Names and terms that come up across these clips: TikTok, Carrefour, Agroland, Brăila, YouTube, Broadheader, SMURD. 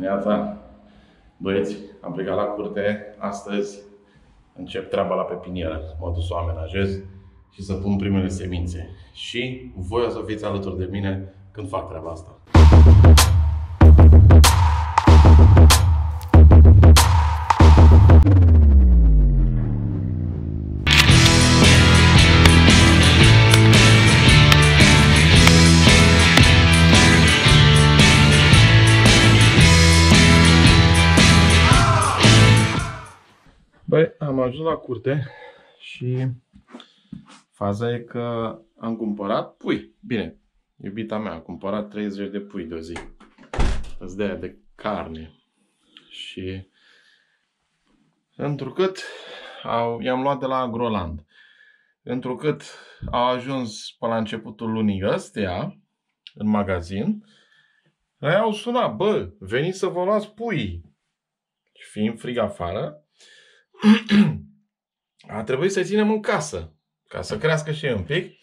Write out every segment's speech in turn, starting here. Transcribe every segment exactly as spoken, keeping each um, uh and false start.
Neața, băieți, am plecat la curte. Astăzi încep treaba la pepinieră. M-am dus să o amenajez și să pun primele semințe. Și voi o să fiți alături de mine când fac treaba asta. Băi, am ajuns la curte și faza e că am cumpărat pui. Bine, iubita mea a cumpărat treizeci de pui de o zi. Îți dea de carne. Și întrucât i-am luat de la Agroland. Întrucât au ajuns pe la începutul lunii ăsteia în magazin, ei au sunat, bă, veniți să vă luați pui. Și fiind frig afară, a trebuit să-i ținem în casă, ca să crească și un pic,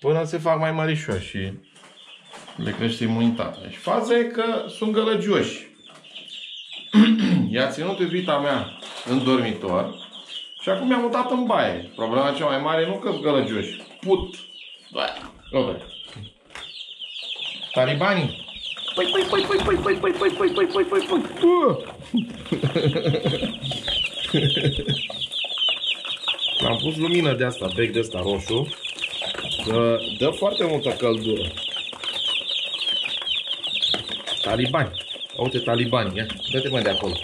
până se fac mai mărișoși și le crește imunitatea. Și faza e că sunt gălăgioși. I-a ținut iubita mea în dormitor și acum i-a mutat în baie. Problema cea mai mare nu că sunt gălăgioși. Put! Talibanii! Păi, păi, păi, păi, păi, păi, păi, păi, păi, păi, păi, păi, am pus lumină de asta, bec de asta roșu, că dă foarte multă căldură. Talibani. Uite, talibani, ia. Dă-te mai de acolo.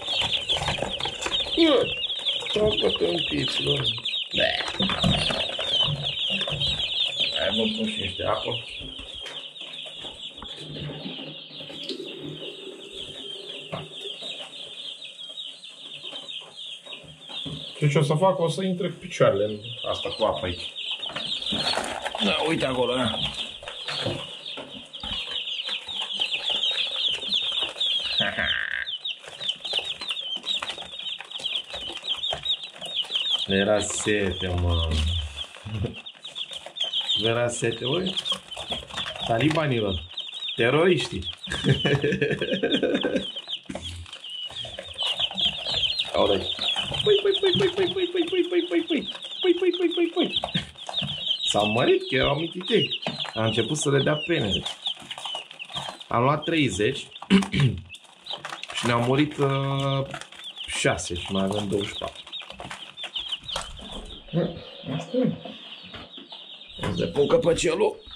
Tocă-te un pic, lor. Hai, mă pun și niște apă. Și ce o să fac? O să intre cu picioarele în asta cu apă aici. Da, uite acolo, da? Era sete, mă. Era sete, oi? Talibanilor. Teroriștii. Aolei. Păi, păi, păi, păi, păi, păi, păi, păi, păi, păi, păi, păi, păi, păi, păi, păi. S-a mărit, că erau mititei. A început să le dea penele. Am luat treizeci și ne-au murit șase și mai avem douăzeci și patru. Asta e. Îți depun căpăcelul.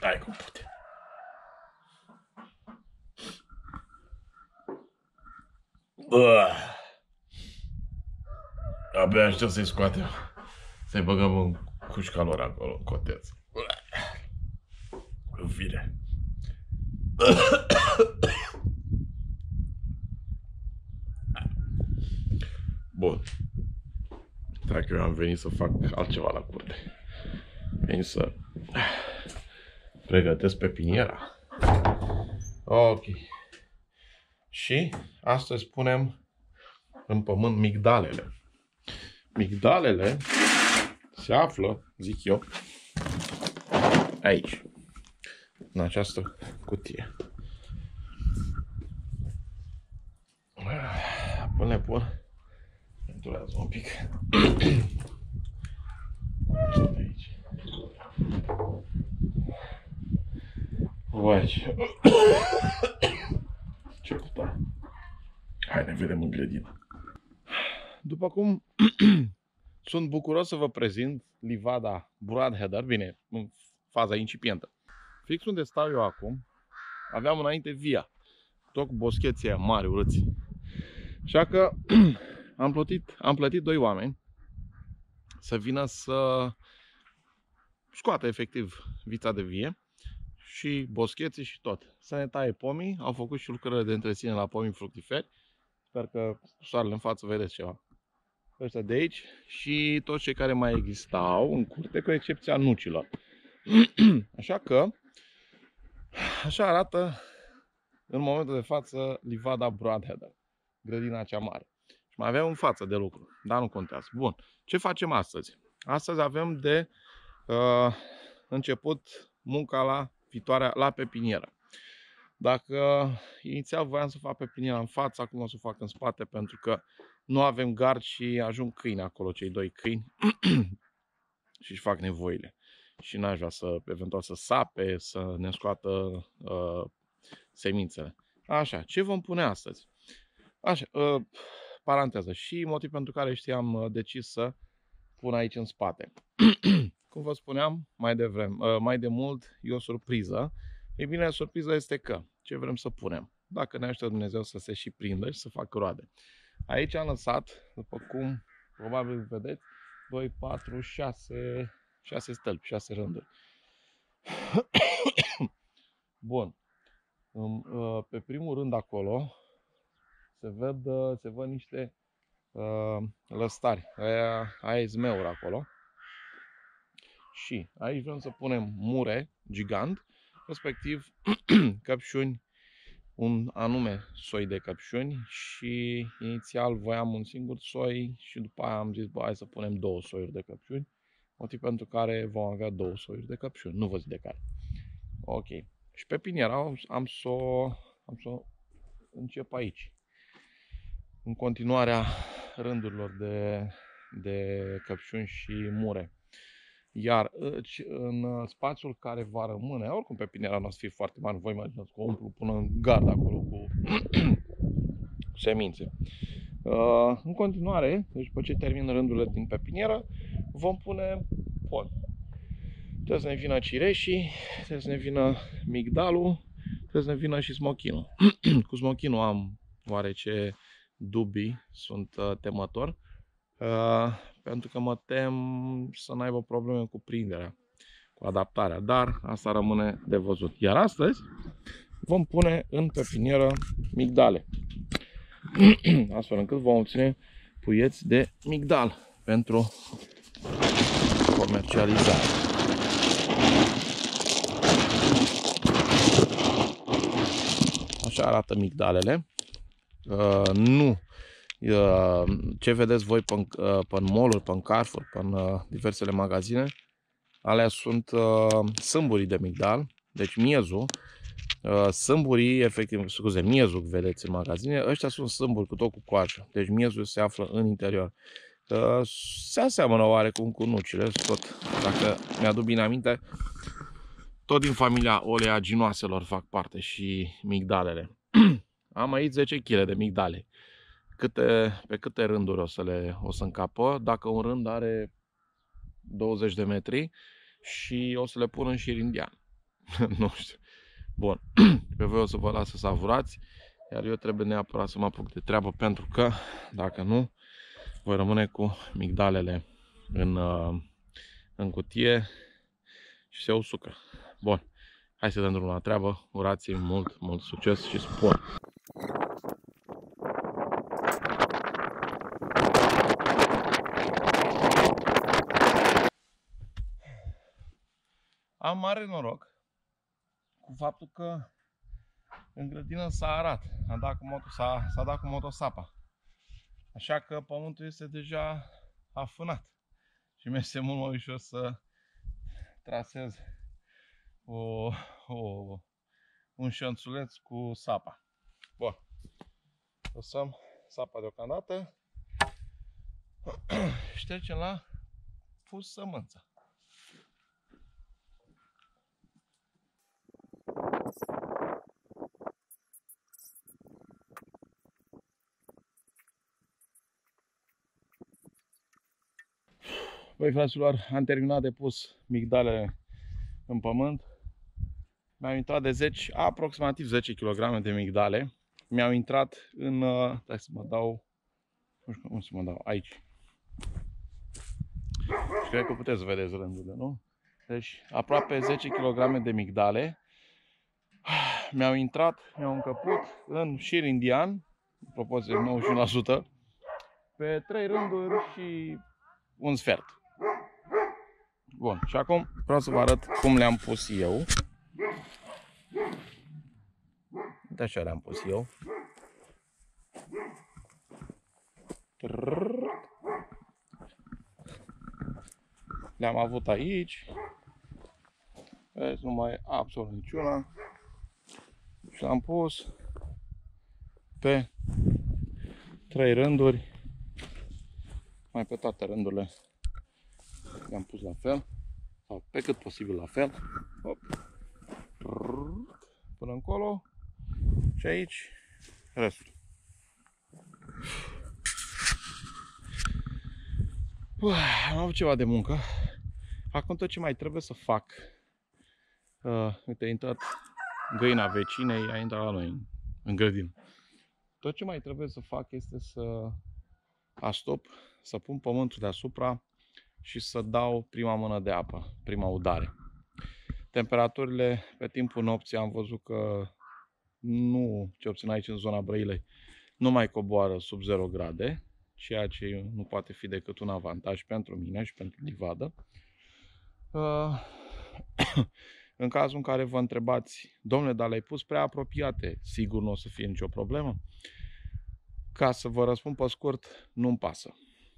Hai cum putem. Bă. Abia aștept să-i scoatem. Să-i băgăm în cușca lor acolo, în coteț. În fire. Bun. Dacă eu am venit să fac altceva la curte. Veni să... pregătesc pepiniera. Ok. Și astăzi punem în pământ migdalele. Migdalele se află, zic eu, aici. În această cutie. Până le pun. Durează un pic. Aici. Vai, ce... ce puta. Hai, ne vedem în grădină. După cum sunt bucuros să vă prezint livada Broadheader, bine, în faza incipientă. Fix unde stau eu acum, aveam înainte via, tot boscheții aia mari, urâți. Așa că am plătit, am plătit doi oameni să vină să scoată efectiv vița de vie și boscheții și tot. Să ne taie pomii, au făcut și lucrările de întreținere la pomii fructiferi Sper că soarele în față vedeți ceva. Ăsta de aici și toți cei care mai existau în curte, cu excepția nucilor. Așa că, așa arată în momentul de față livada Broadheader, grădina cea mare. Și mai aveam în față de lucru, dar nu contează. Bun, ce facem astăzi? Astăzi avem de uh, început munca la viitoarea, la pepinieră. Dacă inițial voiam să fac pepiniera în față, acum o să o fac în spate pentru că nu avem gard și ajung câini acolo, cei doi câini și își fac nevoile. Și n-aș vrea să, eventual, să sape, să ne scoată uh, semințele. Așa, ce vom pune astăzi? Așa, uh, paranteză. Și motiv pentru care știam uh, decis să pun aici în spate. Cum vă spuneam mai devreme, uh, mai de mult, e o surpriză. Ei bine, surpriza este că ce vrem să punem? Dacă ne ajută Dumnezeu să se și prindă și să facă roade. Aici am lăsat, după cum probabil vedeți, doi, patru, șase, șase stâlpi, șase rânduri. Bun. Pe primul rând acolo se văd, se văd niște uh, lăstari. Aia, aia e zmeură acolo. Și aici vrem să punem mure gigant, respectiv căpșuni, un anume soi de căpșuni și inițial voiam un singur soi și după aia am zis, bă, hai să punem două soiuri de căpșuni, motiv pentru care vom avea două soiuri de căpșuni, nu vă zic de care. Ok, și pepiniera am să o am să încep aici, în continuarea rândurilor de, de căpșuni și mure. Iar în spațiul care va rămâne, oricum pepiniera nu o să fie foarte mare, voi imaginați că o umplu până în gard acolo cu semințe. În continuare, deci după ce termin rândurile din pepinieră, vom pune pod. Trebuie să ne vină cireșii, trebuie să ne vină migdalul, trebuie să ne vină și smochinul. Cu smochinul am oarece dubii, sunt temător. Uh, pentru că mă tem să n-aibă probleme cu prinderea, cu adaptarea, dar asta rămâne de văzut. Iar astăzi vom pune în pepinieră migdale, astfel încât vom obține puieți de migdal pentru comercializare. Așa arată migdalele. Uh, nu ce vedeți voi pe mall-uri, pe Carrefour, pe diversele magazine, alea sunt sâmburii de migdal, deci miezul, sâmburii, efectiv, scuze, miezul vedeți în magazine, ăștia sunt sâmburi cu tot cu coajă, deci miezul se află în interior. Se aseamănă oarecum cu nucile, tot, dacă mi-aduc bine aminte, tot din familia oleaginoaselor fac parte și migdalele. Am aici zece kilograme de migdale. Câte, pe câte rânduri o să le o să încapă, dacă un rând are douăzeci de metri și o să le pun în șirindian. Nu știu. Bun, pe voi o să vă las să savurați, iar eu trebuie neapărat să mă apuc de treabă pentru că, dacă nu, voi rămâne cu migdalele în, în cutie și se usucă. Bun, hai să dăm drumul la treabă, urați-mi mult, mult succes și spor! Am mare noroc cu faptul că în grădină s-a arat, s-a dat cu motosapa. Așa că pământul este deja afânat și mi-este mult mai ușor să trasez o, o, un șanțuleț cu sapa. Bun, lăsăm sapa deocamdată și trecem la pus sămânța. Băi, fraților, am terminat de pus migdalele în pământ. Mi-au intrat de zece, aproximativ zece kilograme de migdale. Mi-au intrat în... Hai să mă dau... Nu știu cum să mă dau, aici. Și cred că puteți să vedeți rândurile, nu? Deci, aproape zece kilograme de migdale mi-au intrat, mi-au încăput în șir indian, proporție nouăzeci și unu la sută, pe trei rânduri și un sfert. Bun, și acum vreau să vă arăt cum le-am pus eu. De așa le-am pus eu. Le-am avut aici. Vezi, nu mai e absolut niciuna. Și l-am pus pe trei rânduri. Mai pe toate rândurile le-am pus la fel. Sau pe cât posibil la fel. Hop. Până încolo. Și aici restul. Uf, am avut ceva de muncă. Acum tot ce mai trebuie să fac. Uh, uite, a intrat găina vecinei, a intrat la noi, în grădină. Tot ce mai trebuie să fac este să astop, să pun pământul deasupra și să dau prima mână de apă, prima udare. Temperaturile pe timpul nopții am văzut că nu, ce obțin aici în zona Brăilei, nu mai coboară sub zero grade, ceea ce nu poate fi decât un avantaj pentru mine și pentru livadă. Uh, În cazul în care vă întrebați, domnule, dar le-ai pus prea apropiate, sigur nu o să fie nicio problemă. Ca să vă răspund pe scurt, nu-mi pasă.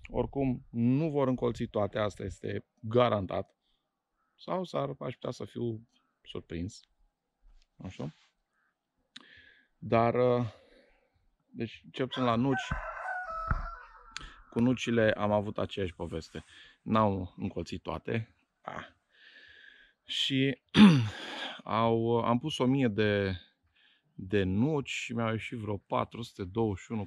Oricum, nu vor încolți toate, asta este garantat. Sau s-ar aș putea să fiu surprins. Așa. Dar, deci, ce puțin la nuci, cu nucile am avut aceeași poveste. N-au încolțit toate. Ah. Și au, am pus o mie de, de nuci și mi-au ieșit vreo patru sute douăzeci și unu,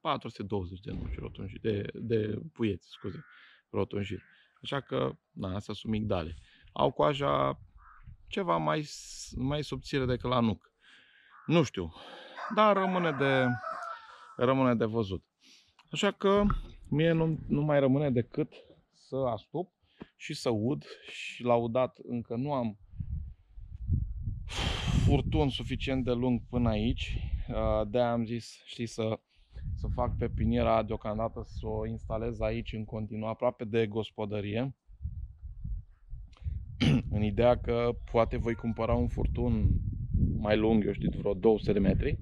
patru sute douăzeci de nuci rotunjiri, de, de puieți, scuze, rotunjiri. Așa că, na, astea sunt migdale. Au coaja ceva mai, mai subțire decât la nuc. Nu știu, dar rămâne de, rămâne de văzut. Așa că mie nu, nu mai rămâne decât să astup și să ud, și la udat încă nu am furtun suficient de lung până aici, de-aia am zis, știi, să, să fac pe piniera deocamdată, să o instalez aici în continuu, aproape de gospodărie, în ideea că poate voi cumpăra un furtun mai lung, eu știu, vreo două sute de metri,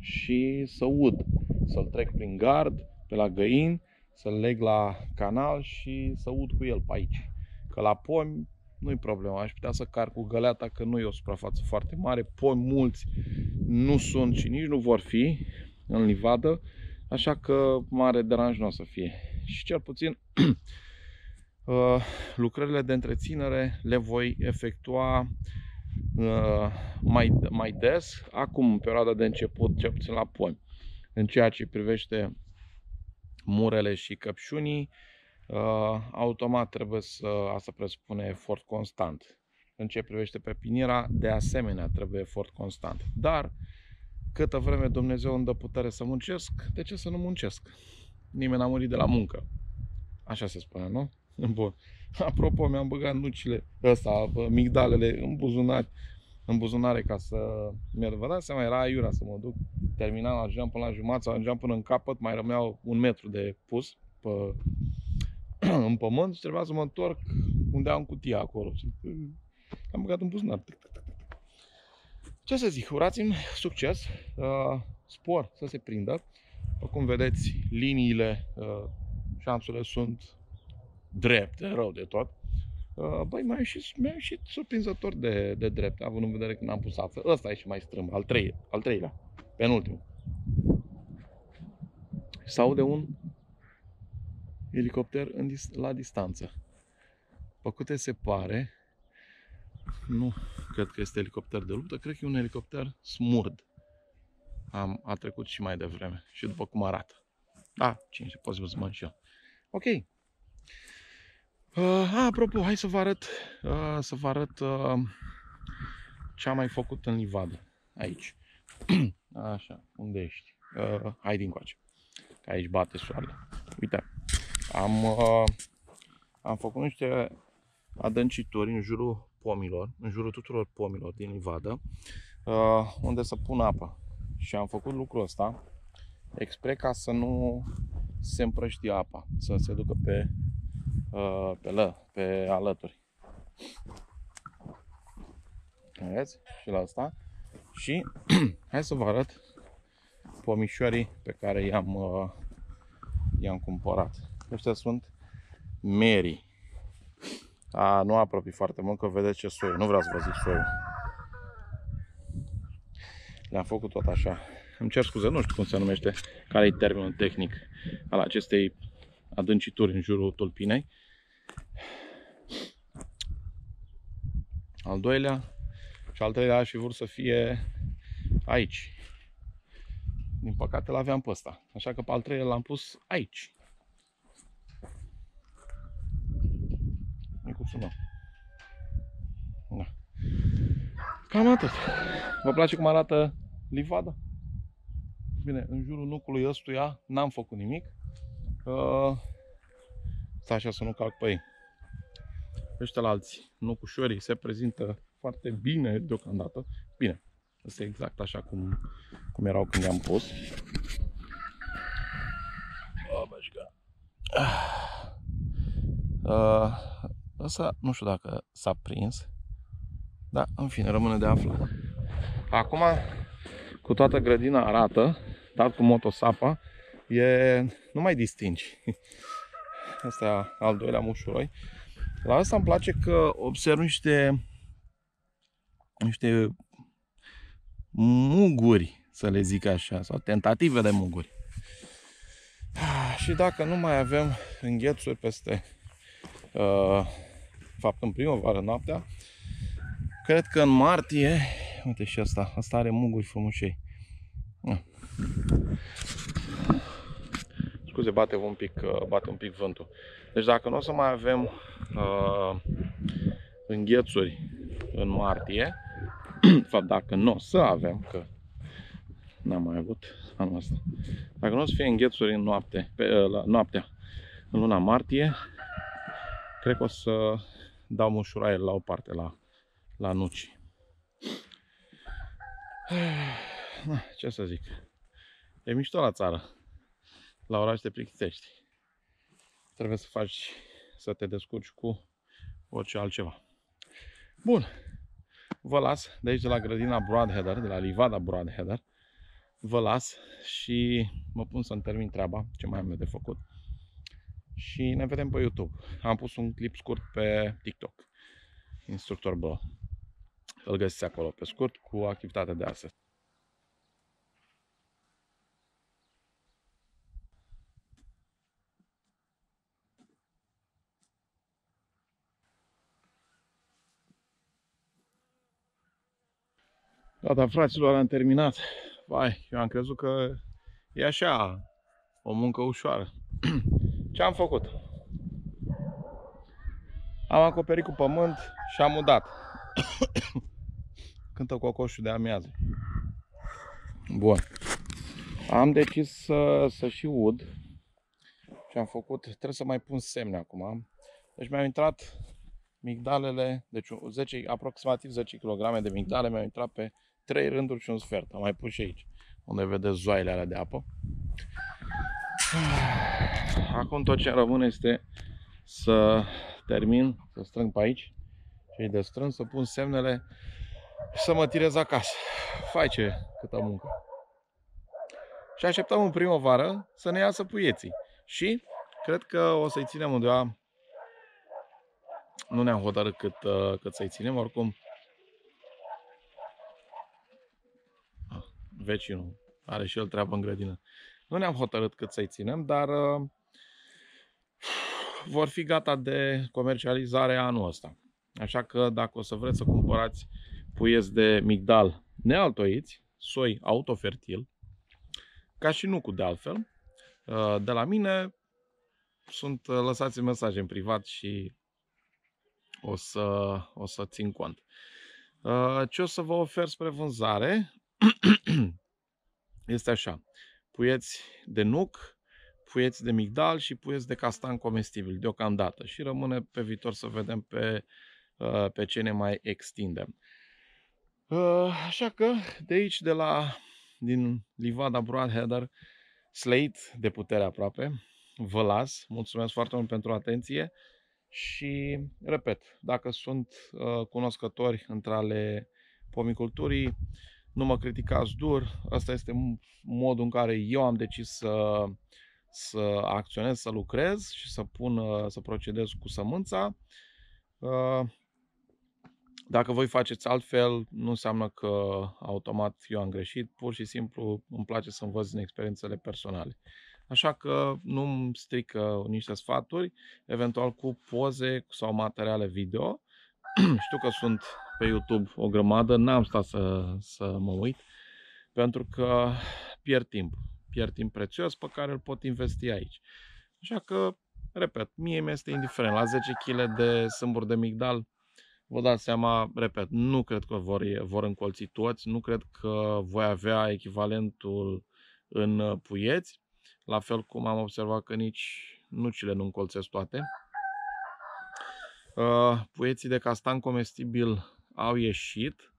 și să ud, să-l trec prin gard, pe la găini, să-l leg la canal și să ud cu el pe aici. Că la pomi nu-i problemă, aș putea să car cu găleata, că nu e o suprafață foarte mare. Pomi mulți nu sunt și nici nu vor fi în livadă, așa că mare deranj nu o să fie. Și cel puțin lucrările de întreținere le voi efectua mai, mai des, acum, în perioada de început, cel puțin la pomi. În ceea ce privește murele și căpșunii, automat trebuie să, asta presupune efort constant. În ce privește pepiniera, de asemenea trebuie efort constant. Dar câtă vreme Dumnezeu îmi dă putere să muncesc, de ce să nu muncesc? Nimeni n-a murit de la muncă. Așa se spune, nu? Bun. Apropo, mi-am băgat nucile, ăsta, migdalele în buzunar, în buzunare ca să merg. Vă dați seama, era aiurea să mă duc. Terminam, ajungeam până la jumătate sau ajungeam până în capăt, mai rămeau un metru de pus pe, în pământ și trebuia să mă întorc unde am cutia acolo. Am băgat în buzunar. Ce să zic, urați-mi succes, spor să se prindă. Cum vedeți, liniile, șanțurile sunt drepte, rău de tot. Băi, mi-a ieșit, mi-a ieșit surprinzător de, de drept, având în vedere că n-am pus apă. Ăsta e și mai strâmb, al, treie, al treilea, penultimul. Se aude un elicopter în, la distanță. Pe câte se pare, nu cred că este elicopter de luptă, cred că e un elicopter smurd. Am, a trecut și mai devreme și după cum arată. Da, cine posibil să mă înșel. Ok. Uh, apropo, hai să vă arăt, uh, să vă arăt uh, ce am mai făcut în livadă, aici. Așa, unde ești? Uh, hai dincoace, că aici bate soarele. Uite, am, uh, am făcut niște adâncituri în jurul pomilor, în jurul tuturor pomilor din livadă. uh, unde să pun apă. Și am făcut lucrul ăsta expre ca să nu se împrăștie apa, să se ducă pe, uh, pe, lă, pe alături. Vedeți? Și la asta. Și hai să vă arăt pomișorii pe care i-am uh, i-am cumpărat. Ăștia sunt merii. A, nu apropii foarte mult, că vedeți ce soiul. Nu vreau să vă zic soiul. Le-am făcut tot așa. Îmi cer scuze, nu știu cum se numește, care-i termenul tehnic al acestei adâncituri în jurul tulpinei. Al doilea și al treilea aș fi vrut să fie aici. Din păcate l-aveam pe ăsta, așa că pe al treilea l-am pus aici. Sună. Da. Cam atât. Vă place cum arată livada? Bine, în jurul nucului ăstuia n-am făcut nimic. Uh, stai așa să nu calc pe ei. Ăștia la alții nucușorii se prezintă foarte bine deocamdată. Bine, este exact așa cum, cum erau când le-am pus. Oh, uh, Asta nu știu dacă s-a prins, dar în fine, rămâne de aflat. Acum, cu toată grădina arată, dar cu motosapa, e... nu mai distingi. Asta e al doilea mușuroi. La asta îmi place că observ niște, niște muguri, să le zic așa, sau tentative de muguri. Și dacă nu mai avem înghețuri peste... Uh, fapt în primăvară, noaptea. Cred că în martie, uite și asta, asta are muguri frumușei. Uh. Scuze, bate un pic, uh, bate un pic vântul. Deci dacă nu o să mai avem uh, înghețuri în martie, fapt dacă nu o să avem, că n-am mai avut anul ăsta. Dacă nu o să fie înghețuri în noapte, pe, uh, la, noaptea, în luna martie, cred că o să dau mușuraie la o parte, la, la nuci. Ce să zic? E mișto la țară. La oraș te plictisești. Trebuie să faci, să te descurci cu orice altceva. Bun. Vă las de aici, de la grădina Broadheader, de la livada Broadheader. Vă las și mă pun să-mi termin treaba, ce mai am de făcut. Și ne vedem pe YouTube. Am pus un clip scurt pe TikTok. Instructor Bro. Îl găsiți acolo pe scurt cu activitatea de astăzi. Gata, fraților, am terminat. Vai, eu am crezut că e așa o muncă ușoară. Ce am făcut? Am acoperit cu pământ și am udat. Cântă cocoșul de amiază. Bun. Am decis să, să și ud. Ce am făcut? Trebuie să mai pun semne acum. Deci mi-au intrat migdalele, deci zece, aproximativ zece kilograme de migdale mi-au intrat pe trei rânduri și un sfert. Am mai pus și aici, unde vedeți zoaile alea de apă. Acum tot ce rămâne este să termin, să strâng pe aici și de strâng, să pun semnele și să mă tirez acasă. Face câtă muncă. Și așteptăm în primăvară să ne iasă puieții. Și cred că o să-i ținem undeva, nu ne-am hotărât cât, cât să-i ținem, oricum vecinul are și el treabă în grădină. Nu ne-am hotărât cât să-i ținem, dar uh, vor fi gata de comercializare anul ăsta. Așa că dacă o să vreți să cumpărați puieți de migdal nealtoiți, soi autofertil, ca și nucul de altfel, uh, de la mine, sunt uh, lăsați mesaje în privat și o să, o să țin cont. Uh, ce o să vă ofer spre vânzare este așa. Puieți de nuc, puieți de migdal și puieți de castan comestibil deocamdată. Și rămâne pe viitor să vedem pe, pe ce ne mai extindem. Așa că de aici, de la, din livada Broadheader, slate de putere aproape, vă las. Mulțumesc foarte mult pentru atenție și, repet, dacă sunt uh, cunoscători între ale pomiculturii, nu mă criticați dur. Asta este modul în care eu am decis să, să acționez, să lucrez și să, pun, să procedez cu sămânța. Uh, Dacă voi faceți altfel, nu înseamnă că automat eu am greșit, pur și simplu îmi place să învăț din experiențele personale. Așa că nu îmi strică niște sfaturi, eventual cu poze sau materiale video. Știu că sunt pe YouTube o grămadă, n-am stat să, să mă uit, pentru că pierd timp. Pierd timp prețios pe care îl pot investi aici. Așa că, repet, mie mi-este indiferent. La zece kilograme de sâmburi de migdal, vă dați seama, repet, nu cred că vor, vor încolți toți, nu cred că voi avea echivalentul în puieți, la fel cum am observat că nici nucile nu încolțesc toate. Puieții de castan comestibil au ieșit,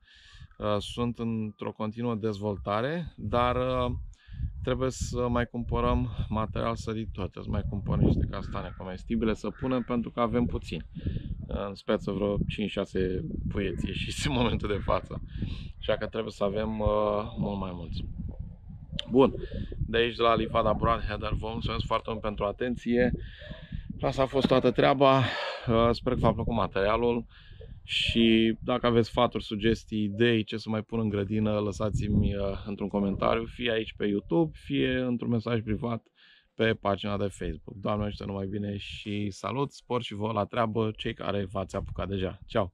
sunt într-o continuă dezvoltare, dar trebuie să mai cumpărăm material săritor, să mai cumpărăm niște castane comestibile să punem, pentru că avem puțin. În speță vreo cinci șase puieți ieșiți în momentul de față. Așa că trebuie să avem uh, mult mai mulți. Bun, de aici, de la livada Broadheader, vă mulțumesc foarte mult pentru atenție. Asta a fost toată treaba. Uh, sper că v-a plăcut materialul. Și dacă aveți sfaturi, sugestii, idei, ce să mai pun în grădină, lăsați-mi uh, într-un comentariu, fie aici pe YouTube, fie într-un mesaj privat pe pagina de Facebook. Doamne ajută, numai bine și salut, spor și vă la treabă, cei care v-ați apucat deja. Ceau!